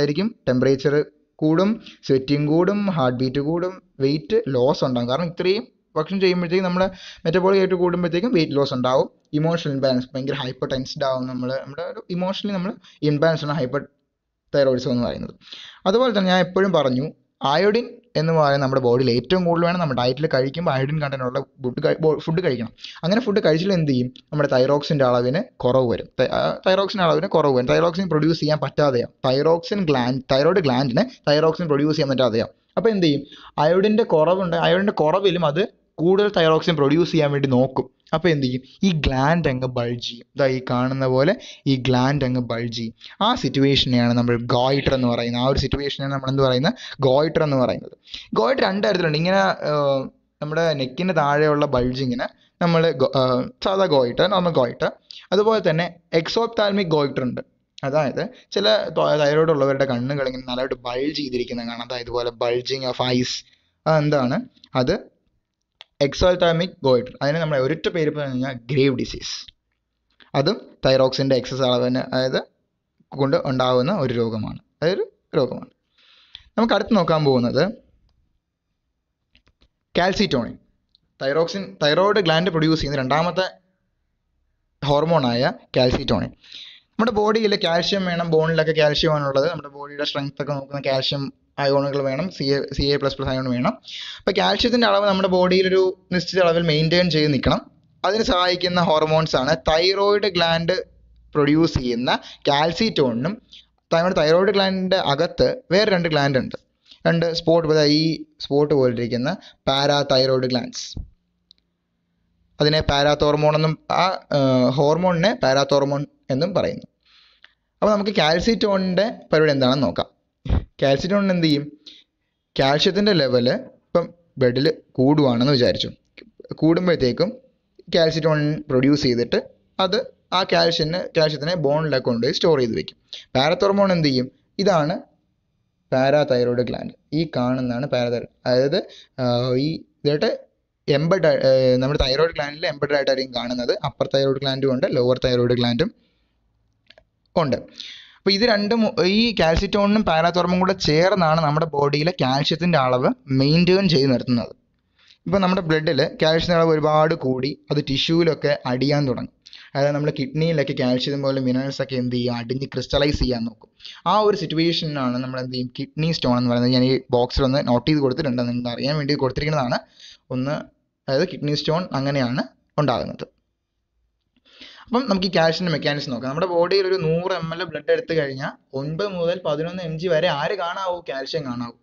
ആയിരിക്കും, ടെമ്പറേച്ചർ കൂടും, സ്വെറ്റിംഗ് കൂടും, ഹാർട്ട് ബീറ്റ് കൂടും, വെയിറ്റ് ലോസ് ഉണ്ടാകും. കാരണം ഇത്രയും ഭക്ഷണം ചെയ്യുമ്പോഴത്തേക്കും നമ്മുടെ മെറ്റബോളിക് ആയിട്ട് കൂടുമ്പോഴത്തേക്കും വെയിറ്റ് ലോസ് ഉണ്ടാവും. ഇമോഷണൽ ഇംബാലൻസ്, ഭയങ്കര ഹൈപ്പർ ടെൻസ്ഡ് ആവും നമ്മുടെ ഒരു ഇമോഷണലി നമ്മൾ ഇംബാലൻസാണ് ഹൈപ്പർ തൈറോയിഡിസം എന്ന് പറയുന്നത്. അതുപോലെ തന്നെ ഞാൻ എപ്പോഴും പറഞ്ഞു, അയോഡിൻ എന്ന് പറയുന്നത് നമ്മുടെ ബോഡിയിൽ ഏറ്റവും കൂടുതൽ വേണം. നമ്മുടെ ഡയറ്റിൽ കഴിക്കുമ്പോൾ അയോഡിൻ കണ്ടന്റുള്ള ഫുഡ് കഴിക്കണം. അങ്ങനെ ഫുഡ് കഴിച്ചിട്ട് എന്ത് ചെയ്യും? നമ്മുടെ തൈറോക്സിൻ്റെ അളവിന് കുറവ് വരും. തൈറോക്സിൻ പ്രൊഡ്യൂസ് ചെയ്യാൻ പറ്റാതെയാവും. തൈറോയിഡ് ഗ്ലാൻഡിന് തൈറോക്സിൻ പ്രൊഡ്യൂസ് ചെയ്യാൻ പറ്റാതെയാവും. അപ്പോൾ എന്ത് ചെയ്യും? അയോഡിൻ്റെ കുറവുണ്ട്, അയോഡിൻ്റെ കുറവിലും അത് കൂടുതൽ തൈറോക്സിൻ പ്രൊഡ്യൂസ് ചെയ്യാൻ വേണ്ടി നോക്കും. അപ്പോൾ എന്ത് ചെയ്യും? ഈ ഗ്ലാൻഡ് അങ്ങ് ബൾജ് ചെയ്യും. ഇതാ ഈ കാണുന്ന പോലെ ഈ ഗ്ലാൻഡ് അങ്ങ് ബൾജ് ചെയ്യും. ആ സിറ്റുവേഷനെയാണ് നമ്മൾ ഗോയിറ്റർ എന്ന് പറയുന്നത്. ആ ഒരു സിറ്റുവേഷനെയാണ് നമ്മൾ എന്ത് പറയുന്നത്? ഗോയിറ്റർ എന്ന് പറയുന്നത്. ഗോയിറ്റർ രണ്ട് തരത്തിലുണ്ട്. ഇങ്ങനെ നമ്മുടെ നെക്കിന് താഴെയുള്ള ബൾജിങ്ങിന് നമ്മൾ സാധാ ഗോയിറ്റർ, നോർമൽ ഗോയിറ്റർ. അതുപോലെ തന്നെ എക്സോപ്താൽമിക് ഗോയിറ്റർ ഉണ്ട്. അതായത് ചില തൈറോയ്ഡ് ഉള്ളവരുടെ കണ്ണുകൾ ഇങ്ങനെ നല്ലതായിട്ട് ബൾജ് ചെയ്തിരിക്കുന്നത് കാണാം. അതായത് ഇതുപോലെ ബൾജിങ് ഓഫ് ഐസ്, അതെന്താണ്? അത് എക്സോപ്താൽമിക് ഗോയിറ്റർ. അതിന് നമ്മൾ ഒരൊറ്റ പേര് പറഞ്ഞു കഴിഞ്ഞാൽ ഗ്രേവ് ഡിസീസ്. അതും തൈറോക്സിൻ്റെ എക്സസ് അളവിന് അതായത് കൊണ്ട് ഉണ്ടാകുന്ന ഒരു രോഗമാണ്. അതൊരു രോഗമാണ്. നമുക്ക് അടുത്ത് നോക്കാൻ പോകുന്നത് calcitonin. Thyroxine, thyroid gland produce ചെയ്യുന്ന രണ്ടാമത്തെ ഹോർമോണായ കാൽസിറ്റോണിൻ. നമ്മുടെ ബോഡിയിൽ കാൽഷ്യം വേണം, ബോണിലൊക്കെ കാൽഷ്യം ആണുള്ളത്. നമ്മുടെ ബോഡിയുടെ സ്ട്രെങ്ത് ഒക്കെ നോക്കുന്ന കാൽഷ്യം അയോണുകൾ വേണം, Ca++ അയോൺ വേണം. അപ്പോൾ കാൽഷ്യത്തിൻ്റെ അളവ് നമ്മുടെ ബോഡിയിലൊരു നിശ്ചിത അളവിൽ മെയിൻറ്റെയിൻ ചെയ്ത് നിൽക്കണം. അതിന് സഹായിക്കുന്ന ഹോർമോൺസ് ആണ് തൈറോയ്ഡ് ഗ്ലാൻഡ് പ്രൊഡ്യൂസ് ചെയ്യുന്ന കാൽസിറ്റോണിനും. നമ്മുടെ തൈറോയ്ഡ് ഗ്ലാൻഡിൻ്റെ അകത്ത് വേറെ രണ്ട് ഗ്ലാൻഡ് ഉണ്ട്, രണ്ട് സ്പോട്ട്, ഈ സ്പോട്ട് പോലിരിക്കുന്ന പാരാതൈറോയ്ഡ് ഗ്ലാൻഡ്സ്. അതിനെ പാരാത്തോർമോൺ എന്നും, ആ ഹോർമോണിനെ പാരാത്തോർമോൺ എന്നും പറയുന്നു. അപ്പോൾ നമുക്ക് കാൽസിറ്റോണിൻ്റെ പരിപാടി എന്താണെന്ന് നോക്കാം. കാൽസിറ്റോണിന് എന്ത് ചെയ്യും? കാൽഷ്യത്തിൻ്റെ ലെവല് ഇപ്പം ബ്ലഡിൽ കൂടുവാണെന്ന് വിചാരിച്ചു, കൂടുമ്പോഴത്തേക്കും കാൽസിറ്റോണിൻ പ്രൊഡ്യൂസ് ചെയ്തിട്ട് അത് ആ കാൽഷ്യത്തിനെ ബോണിലൊക്കെ കൊണ്ടുപോയി സ്റ്റോർ ചെയ്ത് വയ്ക്കും. പാരാത്തോർമോൺ എന്ത് ചെയ്യും? ഇതാണ് പാരാതൈറോയ്ഡ് ഗ്ലാൻഡ്, ഈ കാണുന്നതാണ് പാരാതൈറോയ്ഡ്. അതായത് ഈ ഇതായിട്ട് എംബഡ്, നമ്മുടെ തൈറോയ്ഡ് ഗ്ലാൻഡിൽ എംബഡ് ആയിട്ടായിരിക്കും കാണുന്നത്. അപ്പർ തൈറോയ്ഡ് ഗ്ലാൻഡും ഉണ്ട്, ലോവർ തൈറോയ്ഡ് ഗ്ലാൻഡും ഉണ്ട്. അപ്പോൾ ഇത് രണ്ടും, ഈ കാൽസിറ്റോണിനും പാരാതോർമോണും കൂടെ ചേർന്നാണ് നമ്മുടെ ബോഡിയിലെ കാൽഷ്യത്തിൻ്റെ അളവ് മെയിൻറ്റെയിൻ ചെയ്ത് നിർത്തുന്നത്. ഇപ്പോൾ നമ്മുടെ ബ്ലഡിൽ കാൽഷ്യത്തിൻ്റെ അളവ് ഒരുപാട് കൂടി അത് ടിഷ്യൂവിലൊക്കെ അടിയാൻ തുടങ്ങും. അതായത് നമ്മൾ കിഡ്നിയിലൊക്കെ കാൽഷ്യം പോലെ മിനറൽസൊക്കെ എന്ത് ചെയ്യും? അടിഞ്ഞ് ക്രിസ്റ്റലൈസ് ചെയ്യാൻ നോക്കും. ആ ഒരു സിറ്റുവേഷനാണ് നമ്മൾ എന്ത് ചെയ്യും? കിഡ്നി സ്റ്റോൺ എന്ന് പറയുന്നത്. ഞാൻ ഈ ബോക്സിൽ ഒന്ന് നോട്ട് ചെയ്ത് കൊടുത്തിട്ടുണ്ട്, നിങ്ങൾക്ക് അറിയാൻ വേണ്ടി കൊടുത്തിരിക്കുന്നതാണ്. ഒന്ന്, അതായത് കിഡ്നി സ്റ്റോൺ അങ്ങനെയാണ് ഉണ്ടാകുന്നത്. അപ്പം നമുക്ക് ഈ കാൽഷ്യത്തിൻ്റെ മെക്കാനിസം നോക്കാം. നമ്മുടെ ബോഡിയിൽ ഒരു 100 ml ബ്ലഡ് എടുത്തു കഴിഞ്ഞാൽ 9 മുതൽ 11 mg വരെ ആര് കാണാവൂ? കാൽഷ്യം കാണാവൂ.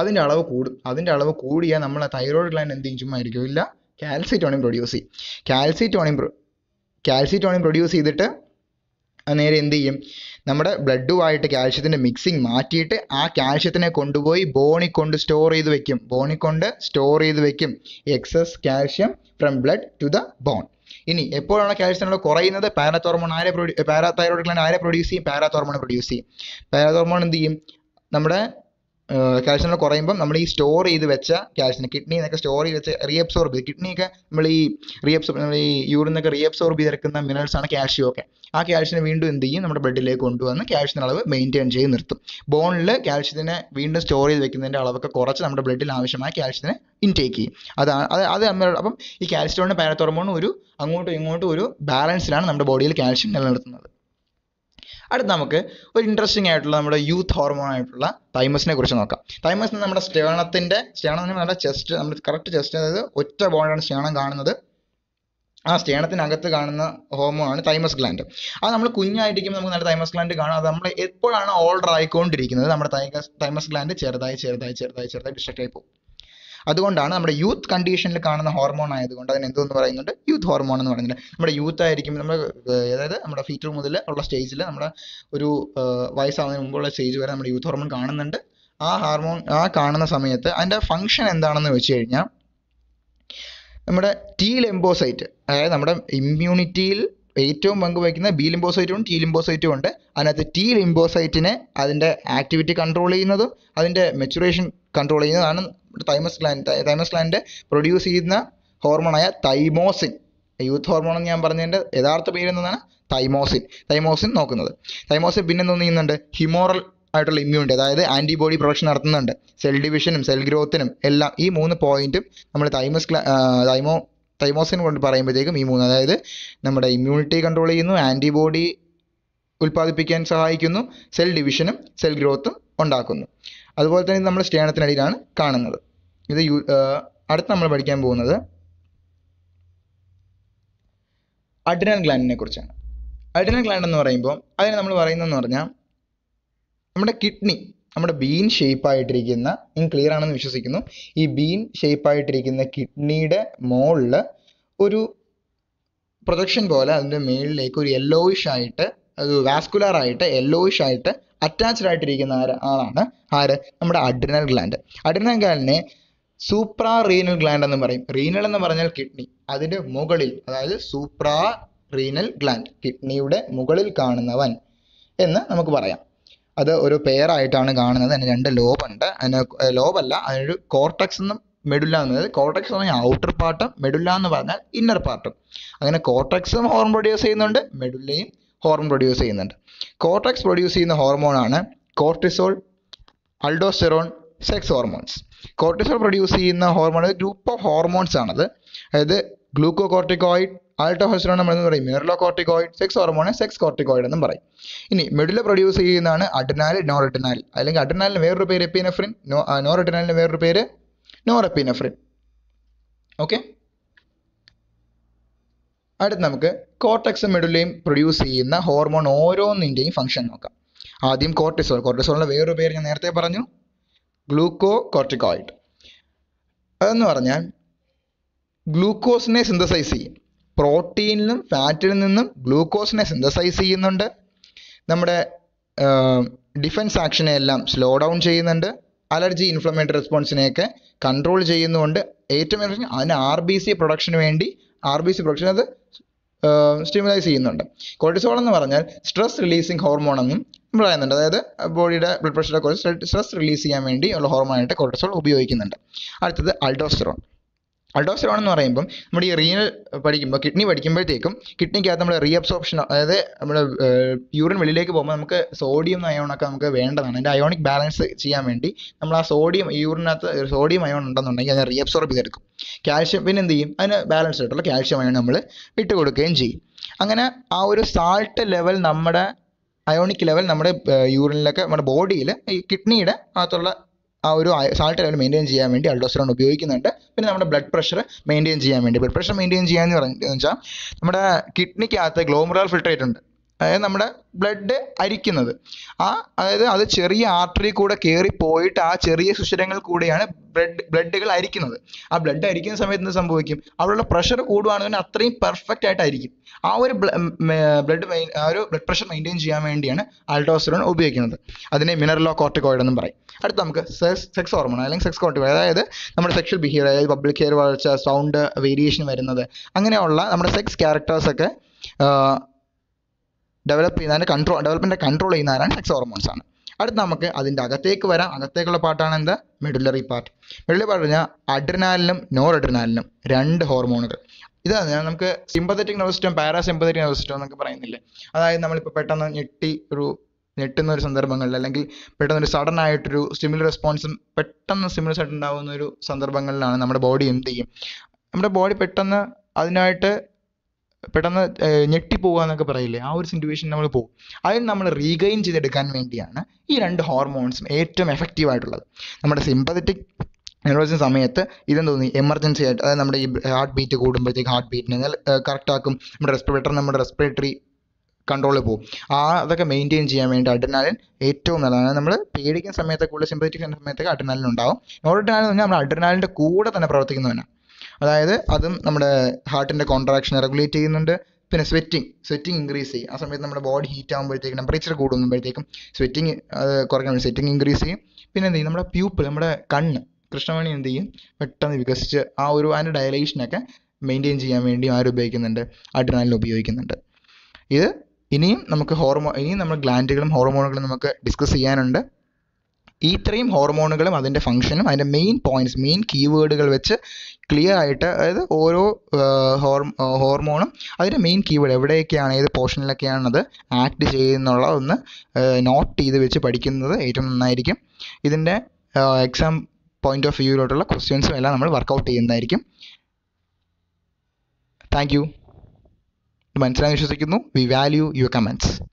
അതിൻ്റെ അളവ് കൂടും. അതിൻ്റെ അളവ് കൂടിയാൽ നമ്മൾ തൈറോയ്ഡ് ഗ്ലാൻഡ് എന്ത് ചെയ്യും? ചുമ്മാ ആയിരിക്കും, ഇല്ല, കാൽസിറ്റോണിൻ പ്രൊഡ്യൂസ് ചെയ്യും. കാൽസിറ്റോണിൻ പ്രൊഡ്യൂസ് ചെയ്തിട്ട് നേരെ എന്ത് ചെയ്യും? നമ്മുടെ ബ്ലഡുമായിട്ട് കാൽഷ്യത്തിൻ്റെ മിക്സിങ് മാറ്റിയിട്ട് ആ കാൽഷ്യത്തിനെ കൊണ്ടുപോയി ബോണിൽ കൊണ്ട് സ്റ്റോർ ചെയ്ത് വെക്കും. Excess calcium from blood to the bone. ഇനി എപ്പോഴാണ് കാൽഷ്യത്തിനുള്ള കുറയുന്നത്? പാരാതൈറോയ്ഡ് ഗ്ലാൻഡ് ആരെ പ്രൊഡ്യൂസ് ചെയ്യും? പാരാതോർമോൺ പ്രൊഡ്യൂസ് ചെയ്യും. പാരാതോർമോൺ എന്ത് ചെയ്യും? നമ്മുടെ കാൽഷ്യത്തിനുള്ള കുറയുമ്പം നമ്മൾ ഈ സ്റ്റോർ ചെയ്ത് വെച്ച കാൽഷ്യത്തിന്, കിഡ്നിന്നൊക്കെ സ്റ്റോർ ചെയ്ത് വെച്ച് റീഅബ്സോർബ് ചെയ്ത്, കിഡ്നിയൊക്കെ നമ്മൾ ഈ യൂറിന്നൊക്കെ റീഅബ്സോർബ് ചെയ്തെടുക്കുന്ന മിനറൽസാണ് കാൽഷ്യമൊക്കെ. ആ കാൽഷ്യത്തിന് വീണ്ടും എന്ത് ചെയ്യും? നമ്മുടെ ബ്ലഡിലേക്ക് കൊണ്ടുവന്ന് കാൽഷ്യത്തിൻ്റെ അളവ് മെയിൻറ്റെയിൻ ചെയ്ത് നിർത്തും. ബോണിൽ കാൽഷ്യത്തിനെ വീണ്ടും സ്റ്റോർ ചെയ്ത് വെക്കുന്നതിൻ്റെ അളവൊക്കെ കുറച്ച് നമ്മുടെ ബ്ലഡിൽ ആവശ്യമായ കാൽഷ്യത്തിനെ ഇൻടേക്ക് ചെയ്യും. അതാണ് അത് തമ്മിലുള്ള. അപ്പം ഈ കാൽസിറ്റോണിനും പാരാതോർമോണും ഒരു അങ്ങോട്ടും ഇങ്ങോട്ടും ഒരു ബാലൻസിലാണ് നമ്മുടെ ബോഡിയിൽ കാൽഷ്യം നിലനിർത്തുന്നത്. അടുത്ത് നമുക്ക് ഒരു ഇൻട്രസ്റ്റിംഗ് ആയിട്ടുള്ള നമ്മുടെ യൂത്ത് ഹോർമോൺ ആയിട്ടുള്ള തൈമസിനെ കുറിച്ച് നോക്കാം. തൈമസ് നമ്മുടെ സ്റ്റേണത്തിന് നമ്മുടെ ചെസ്റ്റ്, നമ്മുടെ കറക്റ്റ് ചെസ്റ്റ്, അതായത് ഒറ്റ ബോണാണ് സ്റ്റേണം കാണുന്നത്. ആ സ്റ്റേണത്തിനകത്ത് കാണുന്ന ഹോർമോണാണ് തൈമസ് ഗ്ലാൻഡ്. അത് നമ്മൾ കുഞ്ഞായിരിക്കുമ്പോൾ നമുക്ക് നല്ല തൈമസ് ഗ്ലാൻഡ് കാണാം. അത് നമ്മൾ എപ്പോഴാണ് ഓൾഡർ ആയിക്കൊണ്ടിരിക്കുന്നത്, നമ്മുടെ തൈമസ് ഗ്ലാൻഡ് ചെറുതായി ഡിസ്ട്രക്ട് ആയി പോകും. അതുകൊണ്ടാണ് നമ്മുടെ യൂത്ത് കണ്ടീഷനിൽ കാണുന്ന ഹോർമോൺ ആയതുകൊണ്ട് അതിന് എന്തോന്ന് പറയുന്നുണ്ട്? യൂത്ത് ഹോർമോൺ എന്ന് പറയുന്നുണ്ട്. നമ്മുടെ യൂത്ത് ആയിരിക്കുമ്പോൾ നമ്മൾ, അതായത് നമ്മുടെ ഫീറ്റർ മുതൽ ഉള്ള സ്റ്റേജിൽ, നമ്മുടെ ഒരു വയസ്സാവുന്നതിന് മുമ്പുള്ള സ്റ്റേജ് വരെ നമ്മുടെ യൂത്ത് ഹോർമോൺ കാണുന്നുണ്ട്. ആ ഹോർമോൺ കാണുന്ന സമയത്ത് അതിൻ്റെ ഫംഗ്ഷൻ എന്താണെന്ന് വെച്ച് കഴിഞ്ഞാൽ നമ്മുടെ ടി ലിംബോസൈറ്റ്, അതായത് നമ്മുടെ ഇമ്മ്യൂണിറ്റിയിൽ ഏറ്റവും പങ്കുവയ്ക്കുന്ന ബി ലിംബോസൈറ്റും ഉണ്ട്, ടി ലിംബോസൈറ്റും ഉണ്ട്. അതിനകത്ത് ടി ലിംബോസൈറ്റിനെ അതിൻ്റെ ആക്ടിവിറ്റി കൺട്രോൾ ചെയ്യുന്നതും അതിൻ്റെ മെച്ചുറേഷൻ കൺട്രോൾ ചെയ്യുന്നതാണ് തൈമസ് ഗ്ലാൻഡ് പ്രൊഡ്യൂസ് ചെയ്യുന്ന ഹോർമോണായ തൈമോസിൻ. യൂത്ത് ഹോർമോൺ എന്ന് ഞാൻ പറഞ്ഞതിൻ്റെ യഥാർത്ഥ പേര് എന്നാണ് തൈമോസിൻ നോക്കുന്നത്. തൈമോസിൻ പിന്നെ എന്തോന്ന് ചെയ്യുന്നുണ്ട്? ഹ്യൂമറൽ ആയിട്ടുള്ള ഇമ്മ്യൂണിറ്റി, അതായത് ആൻറ്റിബോഡി പ്രൊഡക്ഷൻ നടത്തുന്നുണ്ട്. സെൽ ഡിവിഷനും സെൽ ഗ്രോത്തിനും എല്ലാം ഈ 3 പോയിന്റും നമ്മൾ തൈമോസിൻ കൊണ്ട് പറയുമ്പോഴത്തേക്കും ഈ 3, അതായത് നമ്മുടെ ഇമ്മ്യൂണിറ്റി കൺട്രോൾ ചെയ്യുന്നു, ആൻറ്റിബോഡി ഉൽപ്പാദിപ്പിക്കാൻ സഹായിക്കുന്നു, സെൽ ഡിവിഷനും സെൽ ഗ്രോത്തും ഉണ്ടാക്കുന്നു. അതുപോലെ തന്നെ നമ്മൾ സ്റ്റേണത്തിനടിയിലാണ് കാണുന്നത്. ഇത് അടുത്ത് നമ്മൾ പഠിക്കാൻ പോകുന്നത് അഡ്രിനൽ ഗ്ലാൻഡിനെ കുറിച്ചാണ്. അഡ്രിനൽ ഗ്ലാൻഡ് എന്ന് പറയുമ്പോൾ അതിന് നമ്മൾ പറയുന്നതെന്ന് പറഞ്ഞാൽ നമ്മുടെ കിഡ്നി, നമ്മുടെ ബീൻ ഷേപ്പായിട്ടിരിക്കുന്ന, ഇനി ക്ലിയർ ആണെന്ന് വിശ്വസിക്കുന്നു, ഈ ബീൻ ഷേപ്പായിട്ടിരിക്കുന്ന കിഡ്നിയുടെ മോളിൽ ഒരു projection pole adinte meelilekku or yellowish aayite adu vascular aayite yellowish aayite attached aayittirikkunna aanu aare nammada adrenal gland. Adrenal gland ne suprarenal gland ennu parayum. Renal ennu paranjal kidney adinte mugalil adayithu suprarenal gland kidney ude mugalil kaanunavan ennu namukku parayam. അത് ഒരു pair ആയിട്ടാണ് കാണുന്നത്. അതിന് രണ്ട് lobe ഉണ്ട്. അതിന് ലോബല്ല, അതിനൊരു cortex എന്നും മെഡുല്ല എന്നത്. കോർട്ടക്സ് എന്ന് പറഞ്ഞാൽ ഔട്ടർ പാർട്ടും മെഡുല്ല എന്ന് പറഞ്ഞാൽ ഇന്നർ പാർട്ടും. അങ്ങനെ കോർട്ടക്സും ഹോർമോൺ പ്രൊഡ്യൂസ് ചെയ്യുന്നുണ്ട്, മെഡുല്ലയും ഹോർമോൺ പ്രൊഡ്യൂസ് ചെയ്യുന്നുണ്ട്. കോർട്ടക്സ് പ്രൊഡ്യൂസ് ചെയ്യുന്ന ഹോർമോണാണ് cortisol, aldosterone, sex hormones. Cortisol produce ചെയ്യുന്ന ഹോർമോൺ ഗ്രൂപ്പ് ഓഫ് ഹോർമോൺസ് ആണത്. അതായത് ഗ്ലൂക്കോകോർട്ടിക്കോയിഡ്, ആൾട്ടോസ്റ്റെറോൺ നമ്മളെന്ന് പറയും, mineralocorticoid, sex hormone sex corticoid എന്നും പറയും. ഇനി മെഡുല്ല പ്രൊഡ്യൂസ് ചെയ്യുന്നതാണ് അഡ്രിനാൽ, നോറഡ്രിനാൽ. അല്ലെങ്കിൽ അഡ്രിനാലിന് വേറൊരു പേര് എപ്പിനെഫ്രിൻ, നോറഡ്രിനാലിന് വേറൊരു പേര് നോറെപ്പിനെഫ്രിൻ. ഓക്കെ, അടുത്ത് നമുക്ക് കോർട്ടക്സും മെഡുല്ലയും പ്രൊഡ്യൂസ് ചെയ്യുന്ന ഹോർമോൺ ഓരോന്നിൻ്റെയും ഫംഗ്ഷൻ നോക്കാം. ആദ്യം കോർട്ടിസോൾ. കോർട്ടിസോളിൻ്റെ വേറൊരു പേര് ഞാൻ നേരത്തെ പറഞ്ഞു, ഗ്ലൂക്കോ കോർട്ടിക്കോയിഡ്. അതെന്ന് പറഞ്ഞാൽ ഗ്ലൂക്കോസിനെ സിന്തസൈസ് ചെയ്യും. പ്രോട്ടീനിലും ഫാറ്റിൽ നിന്നും ഗ്ലൂക്കോസിനെ സിന്തസൈസ് ചെയ്യുന്നുണ്ട്. നമ്മുടെ ഡിഫൻസ് ആക്ഷനെ എല്ലാം സ്ലോ ഡൗൺ ചെയ്യുന്നുണ്ട്. അലർജി, ഇൻഫ്ലമേറ്ററി റെസ്പോൺസിനെയൊക്കെ കൺട്രോൾ ചെയ്യുന്നുണ്ട്. ഏറ്റവും അതിന് RBC പ്രൊഡക്ഷന് വേണ്ടി അത് സ്റ്റിമുലൈസ് ചെയ്യുന്നുണ്ട്. കോർട്ടിസോൾ എന്ന് പറഞ്ഞാൽ സ്ട്രെസ് റിലീസിങ് ഹോർമോൺ എന്നും പറയുന്നുണ്ട്. അതായത് ബോഡിയുടെ ബ്ലഡ് പ്രഷറെ കുറച്ച് സ്ട്രെസ് റിലീസ് ചെയ്യാൻ വേണ്ടി ഉള്ള ഹോർമോണായിട്ട് കോർട്ടിസോൾ ഉപയോഗിക്കുന്നുണ്ട്. അടുത്തത് അൾഡോസ്റ്റെറോൺ. അൾഡോസ്റ്റെറോൺ എന്ന് പറയുമ്പം നമ്മുടെ ഈ റീനൽ പഠിക്കുമ്പോൾ, കിഡ്നി പഠിക്കുമ്പോഴത്തേക്കും കിഡ്നിക്കകത്ത് നമ്മുടെ റീഅബ്സോർപ്ഷൻ, അതായത് നമ്മുടെ യൂറിൻ വെളിയിലേക്ക് പോകുമ്പോൾ നമുക്ക് സോഡിയം അയോണൊക്കെ നമുക്ക് വേണ്ടതാണ്. അതിൻ്റെ അയോണിക് ബാലൻസ് ചെയ്യാൻ വേണ്ടി നമ്മൾ ആ സോഡിയം യൂറിനകത്ത് സോഡിയം അയോൺ ഉണ്ടെന്നുണ്ടെങ്കിൽ അതിനെ റീഅബ്സോർബ് ചെയ്തെടുക്കും. കാൽഷ്യം പിന്നെ എന്ത് ചെയ്യും, അതിന് ബാലൻസ് ആയിട്ടുള്ള കാൽഷ്യം അയോൺ നമ്മൾ ഇട്ട് കൊടുക്കുകയും ചെയ്യും. അങ്ങനെ ആ ഒരു സാൾട്ട് ലെവൽ, നമ്മുടെ അയോണിക് ലെവൽ നമ്മുടെ യൂറിനിലൊക്കെ നമ്മുടെ ബോഡിയിൽ ഈ കിഡ്നിയുടെ അകത്തുള്ള ആ ഒരു സാൾട്ട് ലെവൽ മെയിൻറ്റെയിൻ ചെയ്യാൻ വേണ്ടി അൾഡോസ്റ്റെറോൺ ഉപയോഗിക്കുന്നുണ്ട്. പിന്നെ നമ്മുടെ ബ്ലഡ് പ്രഷർ മെയിൻറ്റെയിൻ ചെയ്യാൻ വേണ്ടി, ബ്ലഡ് പ്രഷർ മെയിൻറ്റെയിൻ ചെയ്യാന്ന് പറഞ്ഞെന്ന് വെച്ചാൽ നമ്മുടെ കിഡ്നിക്കകത്ത് ഗ്ലോമറുലർ ഫിൽട്രേറ്റ് ഉണ്ട്. അതായത് നമ്മുടെ ബ്ലഡ് അരിക്കുന്നത് അതായത് അത് ചെറിയ ആർട്ടറി കൂടെ കയറി പോയിട്ട് ആ ചെറിയ സുഷിരങ്ങൾ കൂടെയാണ് ബ്ലഡുകൾ അരിക്കുന്നത്. ആ ബ്ലഡ് അരിക്കുന്ന സമയത്ത് എന്ത് സംഭവിക്കും, അവിടെയുള്ള പ്രഷർ കൂടുകയാണെങ്കിൽ അത്രയും പെർഫെക്റ്റ് ആയിട്ടായിരിക്കും. ആ ഒരു ബ്ലഡ് പ്രഷർ മെയിൻറ്റെയിൻ ചെയ്യാൻ വേണ്ടിയാണ് അൾഡോസ്റ്റെറോൺ ഉപയോഗിക്കുന്നത്. അതിനെ മിനറലോകോർട്ടിക്കോയിഡ് എന്നും പറയും. അടുത്ത് നമുക്ക് സെക്സ് ഹോർമോൺ അല്ലെങ്കിൽ സെക്സ് കോർട്ടിക്കോയിഡ്, അതായത് നമ്മുടെ സെക്ഷൽ ബിഹേവിയർ, അതായത് പബ്ലിക് ഹെയർ വളർച്ച, സൗണ്ട് വേരിയേഷൻ വരുന്നത്, അങ്ങനെയുള്ള നമ്മുടെ സെക്സ് ക്യാരക്ടേഴ്സൊക്കെ ഡെവലപ്പ് ചെയ്യുന്നതിൻ്റെ ഡെവലപ്മെൻറ്റ് കൺട്രോൾ ചെയ്യുന്നതാണ് സെക്സ് ഹോർമോൺസ് ആണ്. അടുത്ത് നമുക്ക് അതിൻ്റെ അകത്തേക്ക് വരാം. അകത്തേക്കുള്ള പാർട്ടാണ് എന്താ, മെഡുല്ലറി പാർട്ട്. മെഡുല്ലറി പാർട്ട് പറഞ്ഞാൽ അഡ്രിനാലിനും നോറഡ്രിനാലിനും രണ്ട് ഹോർമോണുകൾ. ഇതാണ് നമുക്ക് sympathetic nervous system, parasympathetic nervous system എന്നൊക്കെ പറയുന്നില്ലേ. അതായത് നമ്മളിപ്പോൾ പെട്ടെന്ന് ഞെട്ടുന്ന ഒരു സന്ദർഭങ്ങളിൽ, അല്ലെങ്കിൽ പെട്ടെന്നൊരു സഡൻ ആയിട്ടൊരു സ്റ്റിമുലസ് റെസ്പോൺസും പെട്ടെന്ന് സ്റ്റിമുലസ് ആയിട്ട് ഉണ്ടാകുന്ന ഒരു സന്ദർഭങ്ങളിലാണ് നമ്മുടെ ബോഡി എന്ത് ചെയ്യും, നമ്മുടെ ബോഡി പെട്ടെന്ന് അതിനായിട്ട് പെട്ടെന്ന് ഞെട്ടിപ്പോവുക എന്നൊക്കെ പറയില്ലേ. ആ ഒരു സിറ്റുവേഷൻ നമ്മൾ പോകും. അതിന് നമ്മൾ റീഗെയിൻ ചെയ്തെടുക്കാൻ വേണ്ടിയാണ് ഈ രണ്ട് ഹോർമോൺസും ഏറ്റവും എഫക്റ്റീവായിട്ടുള്ളത്. നമ്മുടെ സിമ്പത്തറ്റിക് നെർവസിന് സമയത്ത് ഇതെന്ന് തോന്നി എമർജൻസി ആയിട്ട്, അതായത് നമ്മുടെ ഈ ഹാർട്ട് ബീറ്റ് കൂടുമ്പോഴത്തേക്ക് ഹാർട്ട് ബീറ്റിനെ കറക്റ്റാക്കും. നമ്മുടെ റെസ്പിറേറ്റർ നമ്മുടെ റെസ്പിറേറ്ററി കൺട്രോളിൽ പോകും. അതൊക്കെ മെയിൻറ്റെയിൻ ചെയ്യാൻ വേണ്ടി അഡ്രിനാലിൻ ഏറ്റവും നല്ലതാണ്. നമ്മൾ പേടിക്കുന്ന സമയത്തൊക്കെ ഉള്ള സിമ്പത്തറ്റിക് സമയത്തൊക്കെ അഡ്രിനാലിൻ ഉണ്ടാവും. നോറഡ്രിനാലിൻ എന്ന് പറഞ്ഞാൽ നമ്മൾ അഡ്രിനാലിൻ്റെ കൂടെ തന്നെ പ്രവർത്തിക്കുന്നവനാണ്. അതായത് അതും നമ്മുടെ ഹാർട്ടിൻ്റെ കോൺട്രാക്ഷൻ റെഗുലേറ്റ് ചെയ്യുന്നുണ്ട്. പിന്നെ സ്വെറ്റിംഗ് ഇൻക്രീസ് ചെയ്യും. ആ സമയത്ത് നമ്മുടെ ബോഡി ഹീറ്റ് ആകുമ്പോഴത്തേക്കും, ടെമ്പറേച്ചർ കൂടുമ്പോഴത്തേക്കും സ്വെറ്റിംഗ് അത് കുറയ്ക്കാൻ വേണ്ടി സ്വെറ്റിംഗ് ഇൻക്രീസ് ചെയ്യും. പിന്നെ എന്ത് ചെയ്യും, നമ്മുടെ പ്യൂപ്പിൾ, നമ്മുടെ കണ്ണ്, കൃഷ്ണമണി എന്ത് ചെയ്യും, പെട്ടെന്ന് വികസിച്ച് ആ ഒരു അതിൻ്റെ ഡയലേഷനൊക്കെ മെയിൻറ്റെയിൻ ചെയ്യാൻ വേണ്ടി ഉപയോഗിക്കുന്നുണ്ട്, അഡ്രിനാലിൻ ഉപയോഗിക്കുന്നുണ്ട്. ഇത് ഇനിയും നമ്മൾ ഗ്ലാൻഡുകളും ഹോർമോണുകളും നമുക്ക് ഡിസ്കസ് ചെയ്യാനുണ്ട്. ഈ ഇത്രയും ഹോർമോണുകളും അതിൻ്റെ ഫംഗ്ഷനും അതിൻ്റെ മെയിൻ പോയിന്റ്സ്, മെയിൻ കീവേഡുകൾ വെച്ച് ക്ലിയർ ആയിട്ട്, അതായത് ഓരോ ഹോർമോണും അതിൻ്റെ മെയിൻ കീവേഡ് എവിടെയൊക്കെയാണ്, ഏത് പോർഷനിലൊക്കെയാണത് ആക്ട് ചെയ്യുന്നുള്ള ഒന്ന് നോട്ട് ചെയ്ത് വെച്ച് പഠിക്കുന്നത് ഏറ്റവും നന്നായിരിക്കും. ഇതിൻ്റെ എക്സാം പോയിൻ്റ് ഓഫ് വ്യൂയിലോട്ടുള്ള ക്വസ്റ്റ്യൻസും എല്ലാം നമ്മൾ വർക്കൗട്ട് ചെയ്യുന്നതായിരിക്കും. Thank you. മനസ്സിലായി വിശ്വസിക്കുന്നു. We value your comments.